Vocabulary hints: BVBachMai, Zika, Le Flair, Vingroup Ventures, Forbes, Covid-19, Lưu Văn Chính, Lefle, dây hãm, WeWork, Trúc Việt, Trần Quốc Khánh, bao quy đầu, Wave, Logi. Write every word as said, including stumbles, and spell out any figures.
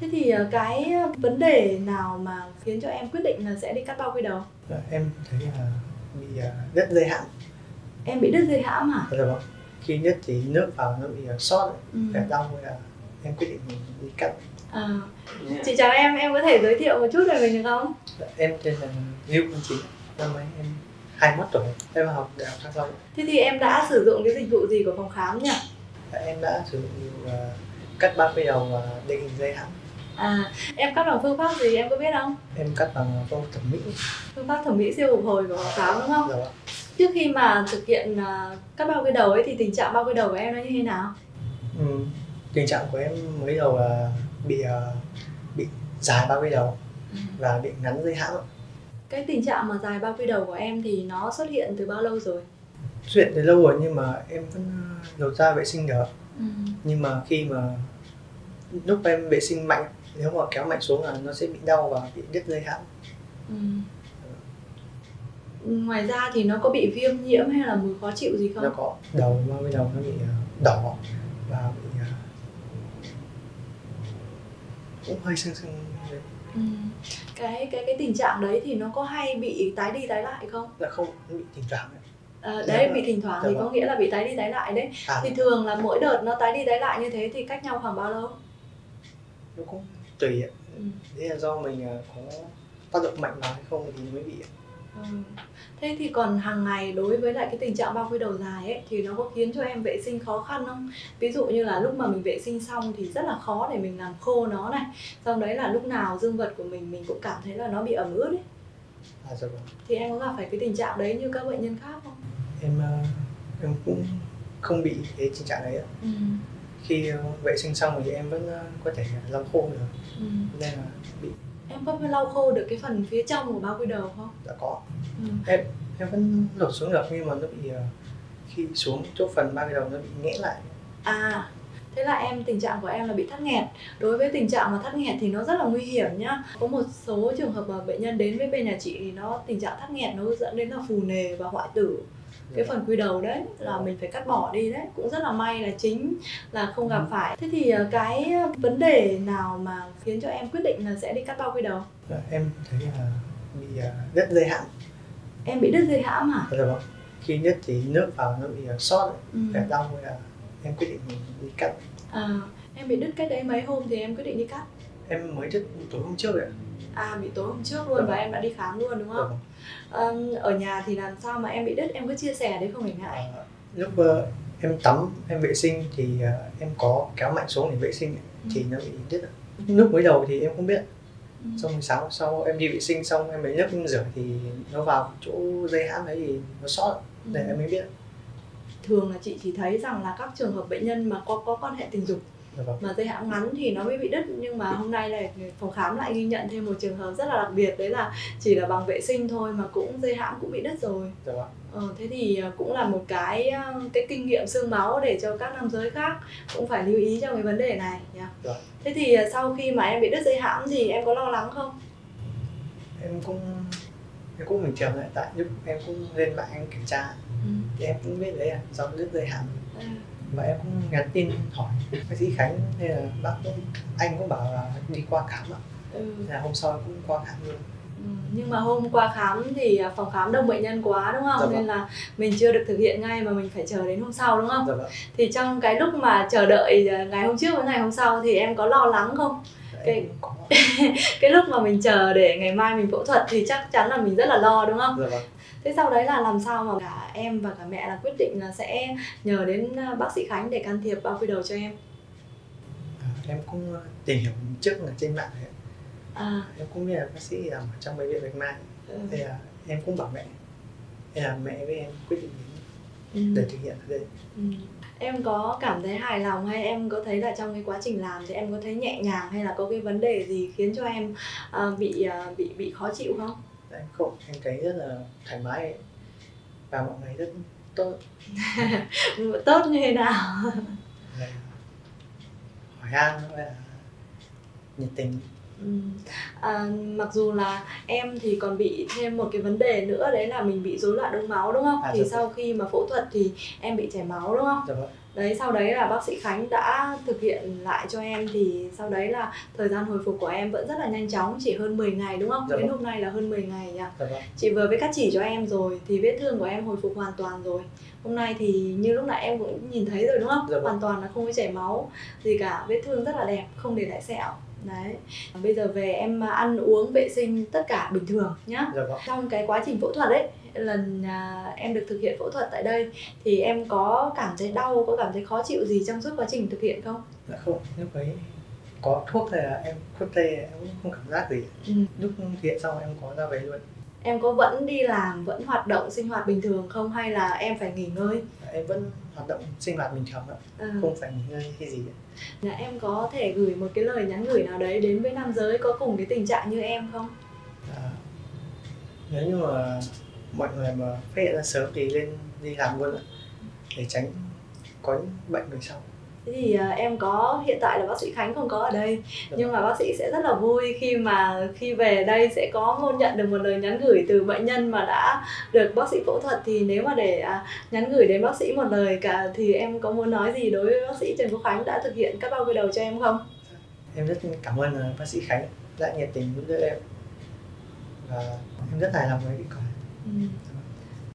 Thế thì cái vấn đề nào mà khiến cho em quyết định là sẽ đi cắt bao quy đầu? Dạ, em thấy là bị đứt dây hãm. Em bị đứt dây hãm hả? Dạ vâng. Khi nhất thì nước vào nó bị sót, phải đau là em quyết định đi cắt. À. Yeah. Chị chào em, em có thể giới thiệu một chút về mình được không? Dạ, em tên là Lưu Văn Chính, năm nay em hai mươi mốt tuổi, em học đại học Thăng Long. Thế thì em đã sử dụng cái dịch vụ gì của phòng khám nhỉ? Dạ, em đã sử dụng uh, cắt bao quy đầu và định hình dây hãm. À, em cắt bằng phương pháp gì em có biết không? Em cắt bằng phương pháp thẩm mỹ. Phương pháp thẩm mỹ siêu phục hồi của phòng khám đúng không? Dạ. Trước khi mà thực hiện uh, cắt bao quy đầu ấy thì tình trạng bao quy đầu của em nó như thế nào? Ừ, tình trạng của em mới đầu là bị uh, bị dài bao quy đầu ừ. và bị ngắn dây hãm. Cái tình trạng mà dài bao quy đầu của em thì nó xuất hiện từ bao lâu rồi? Xuất hiện từ lâu rồi nhưng mà em vẫn đầu ra vệ sinh được. Ừ. Nhưng mà khi mà lúc em vệ sinh mạnh, nếu mà kéo mạnh xuống là nó sẽ bị đau và bị đứt dây hãm. Ừ. Ngoài ra thì nó có bị viêm nhiễm hay là mùi khó chịu gì không? Nó có, đầu bao quy đầu nó bị đỏ và bị cũng hơi sưng sưng. Ừ. Cái cái cái tình trạng đấy thì nó có hay bị tái đi tái lại không? Là không, nó bị thỉnh thoảng. À, đấy là... bị thỉnh thoảng thì có nghĩa là bị tái đi tái lại đấy. À, thì thường là mỗi đợt nó tái đi tái lại như thế thì cách nhau khoảng bao lâu? Nó cũng tùy ạ. Ừ. Thế là do mình có tác động mạnh vào hay không thì mới bị. Ừ. Thế thì còn hàng ngày đối với lại cái tình trạng bao quy đầu dài ấy thì nó có khiến cho em vệ sinh khó khăn không? Ví dụ như là lúc mà mình vệ sinh xong thì rất là khó để mình làm khô nó này. Xong đấy là lúc nào dương vật của mình mình cũng cảm thấy là nó bị ẩm ướt ấy. À, dạ vâng. Thì em có gặp phải cái tình trạng đấy như các bệnh nhân khác không? Em em cũng không bị cái tình trạng đấy ạ. Ừ. Khi vệ sinh xong thì em vẫn có thể lau khô được. Ừ. Nên là bị. Em có lau khô được cái phần phía trong của bao quy đầu không? Đã có. Ừ. Em em vẫn lột xuống được nhưng mà nó bị khi xuống chỗ phần bao quy đầu nó bị nghẽn lại. À, thế là em tình trạng của em là bị thắt nghẹt. Đối với tình trạng mà thắt nghẹt thì nó rất là nguy hiểm nhá. Có một số trường hợp mà bệnh nhân đến với bên nhà chị thì nó tình trạng thắt nghẹt nó dẫn đến là phù nề và hoại tử cái phần quy đầu đấy, là mình phải cắt bỏ đi đấy. Cũng rất là may là chính là không gặp phải. Thế thì cái vấn đề nào mà khiến cho em quyết định là sẽ đi cắt bao quy đầu? Em thấy là bị đứt dây hãm. Em bị đứt dây hãm hả? Dạ vâng. Khi nhất thì nước vào nó bị sót, phải đau là em quyết định đi cắt. À, em bị đứt cách đấy mấy hôm thì em quyết định đi cắt? Em mới đứt tối hôm trước rồi. À, bị tối hôm trước luôn. Đúng. Và em đã đi khám luôn đúng không? Đúng. À, ở nhà thì làm sao mà em bị đứt, em có chia sẻ đấy không phải ngại? À, lúc uh, em tắm, em vệ sinh thì uh, em có kéo mạnh xuống để vệ sinh thì ừ. nó bị đứt. Lúc mới đầu thì em không biết. Ừ. Xong sáng sau em đi vệ sinh xong em lấy nước em rửa thì nó vào chỗ dây hãm đấy thì nó sót, để ừ. em mới biết. Thường là chị chỉ thấy rằng là các trường hợp bệnh nhân mà có có quan hệ tình dục mà dây hãm ngắn thì nó mới bị đứt, nhưng mà hôm nay là phòng khám lại ghi nhận thêm một trường hợp rất là đặc biệt, đấy là chỉ là bằng vệ sinh thôi mà cũng dây hãm cũng bị đứt rồi. Ờ, thế thì cũng là một cái cái kinh nghiệm xương máu để cho các nam giới khác cũng phải lưu ý trong cái vấn đề này nhá. Thế thì sau khi mà em bị đứt dây hãm thì em có lo lắng không? Em cũng em cũng bình thường lại, tại lúc em cũng lên mạng em kiểm tra ừ. thì em cũng biết đấy là do đứt dây hãm. À. Và em cũng nhắn tin hỏi bác sĩ Khánh hay là bác cũng, anh cũng bảo là đi qua khám ạ. Ừ. Là hôm sau cũng qua khám luôn. Ừ. Nhưng mà hôm qua khám thì phòng khám đông bệnh nhân quá đúng không? Dạ, nên là mình chưa được thực hiện ngay mà mình phải chờ đến hôm sau đúng không? Dạ, thì trong cái lúc mà chờ đợi ngày hôm trước với ngày hôm sau thì em có lo lắng không? Cái, cái lúc mà mình chờ để ngày mai mình phẫu thuật thì chắc chắn là mình rất là lo đúng không? Dạ. Thế sau đấy là làm sao mà cả em và cả mẹ là quyết định là sẽ nhờ đến bác sĩ Khánh để can thiệp bao quy đầu cho em? À, em cũng tìm hiểu trước là trên mạng ấy. À. Em cũng biết là bác sĩ làm ở trong bệnh viện Bạch Mai. Ừ. Thế là em cũng bảo mẹ. Thế là mẹ với em quyết định đến để ừ. thực hiện ở đây. Ừ. Em có cảm thấy hài lòng hay em có thấy là trong cái quá trình làm thì em có thấy nhẹ nhàng hay là có cái vấn đề gì khiến cho em uh, bị uh, bị bị khó chịu không? Em không, em thấy rất là thoải mái và mọi người rất tốt. Tốt như thế nào? Hỏi han là nhiệt tình. Ừ. À, mặc dù là em thì còn bị thêm một cái vấn đề nữa, đấy là mình bị rối loạn đông máu đúng không? À, thì sau khi mà phẫu thuật thì em bị chảy máu đúng không? Dạ vâng. Đấy, sau đấy là bác sĩ Khánh đã thực hiện lại cho em, thì sau đấy là thời gian hồi phục của em vẫn rất là nhanh chóng, chỉ hơn mười ngày đúng không? Dạ đến vâng. Hôm nay là hơn mười ngày nhỉ? Dạ vâng. Chị vừa mới cắt chỉ cho em rồi thì vết thương của em hồi phục hoàn toàn rồi. Hôm nay thì như lúc nãy em cũng nhìn thấy rồi đúng không? Dạ vâng. Hoàn toàn là không có chảy máu gì cả, vết thương rất là đẹp, không để lại sẹo. Đấy. Bây giờ về em ăn uống vệ sinh tất cả bình thường nhá. Dạ vâng. Trong cái quá trình phẫu thuật ấy, lần à, em được thực hiện phẫu thuật tại đây thì em có cảm thấy đau, có cảm thấy khó chịu gì trong suốt quá trình thực hiện không? Dạ không, lúc ấy có thuốc thì em thuốc tê em cũng không cảm giác gì. Ừ. Lúc thực hiện xong em có ra về luôn. Em có vẫn đi làm, vẫn hoạt động sinh hoạt bình thường không hay là em phải nghỉ ngơi? Em vẫn hoạt động sinh hoạt bình thường ạ, à. Không phải nghỉ ngơi hay gì. Là em có thể gửi một cái lời nhắn gửi nào đấy đến với nam giới có cùng cái tình trạng như em không? À, nếu như mà mọi người mà phát hiện ra sớm thì lên đi làm luôn ạ, để tránh có những bệnh về sau. Thế thì à, em có, hiện tại là bác sĩ Khánh không có ở đây. Được. Nhưng mà bác sĩ sẽ rất là vui khi mà khi về đây sẽ có nhận được một lời nhắn gửi từ bệnh nhân mà đã được bác sĩ phẫu thuật. Thì nếu mà để à, nhắn gửi đến bác sĩ một lời cả thì em có muốn nói gì đối với bác sĩ Trần Quốc Khánh đã thực hiện các bao quy đầu cho em không? Em rất cảm ơn uh, bác sĩ Khánh đã nhiệt tình giúp đỡ em và em rất hài lòng với kết quả.